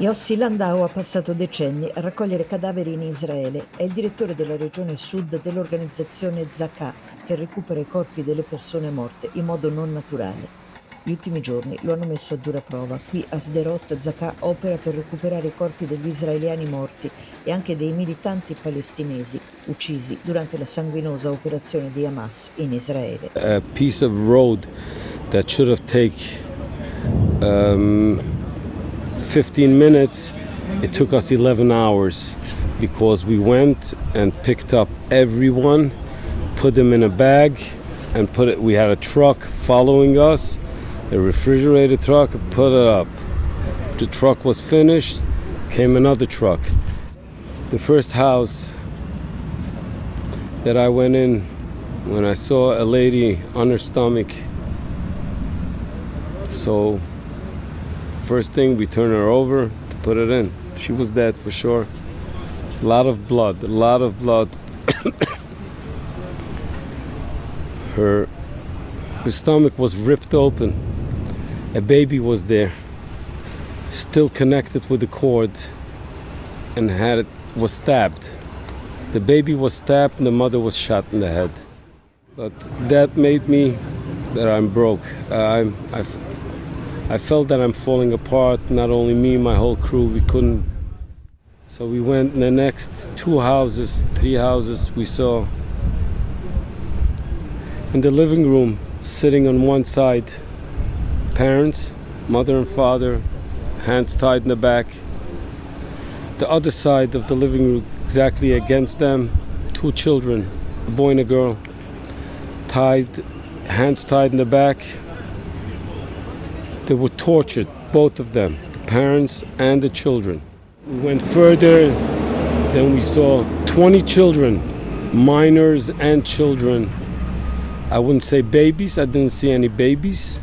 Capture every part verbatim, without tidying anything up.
Yossi Landau ha passato decenni a raccogliere cadaveri in Israele. È il direttore della regione sud dell'organizzazione Zaka, che recupera i corpi delle persone morte in modo non naturale. Gli ultimi giorni lo hanno messo a dura prova. Qui a Sderot Zaka opera per recuperare i corpi degli israeliani morti e anche dei militanti palestinesi uccisi durante la sanguinosa operazione di Hamas in Israele. A piece of road that should have taken um... fifteen minutes, it took us eleven hours because we went and picked up everyone, put them in a bag and put it, we had a truck following us, a refrigerated truck, put it up. The truck was finished, came another truck. The first house that I went in, when I saw a lady on her stomach, so first thing, we turned her over to put it in. She was dead for sure. A lot of blood, a lot of blood. her, her stomach was ripped open. A baby was there, still connected with the cord, and had it, was stabbed. The baby was stabbed and the mother was shot in the head. But that made me, that I'm broke. I'm, I've, I felt that I'm falling apart, not only me, my whole crew, we couldn't. So we went in the next two houses, three houses, we saw in the living room, sitting on one side, parents, mother and father, hands tied in the back. The other side of the living room, exactly against them, two children, a boy and a girl, tied, hands tied in the back. They were tortured, both of them, the parents and the children. We went further, then we saw twenty children, minors and children. I wouldn't say babies, I didn't see any babies,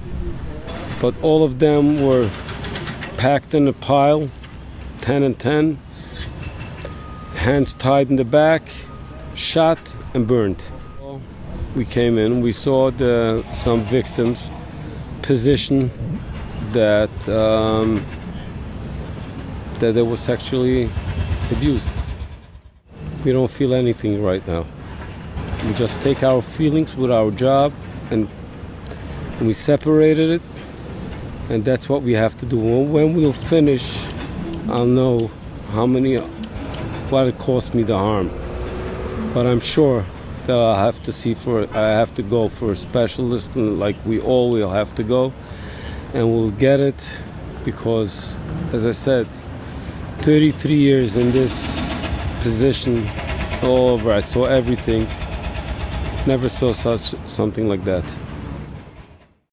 but all of them were packed in a pile, ten and ten, hands tied in the back, shot and burned. We came in, we saw the, some victims position that um, that they were sexually abused. We don't feel anything right now. We just take our feelings with our job and, and we separated it, and that's what we have to do. When we'll finish, I'll know how many, what it cost me the harm. But I'm sure that I'll have to see for, I have to go for a specialist, and like we all will have to go. And we'll get it because, as I said, thirty-three years in this position, all over, I saw everything. Never saw such something like that.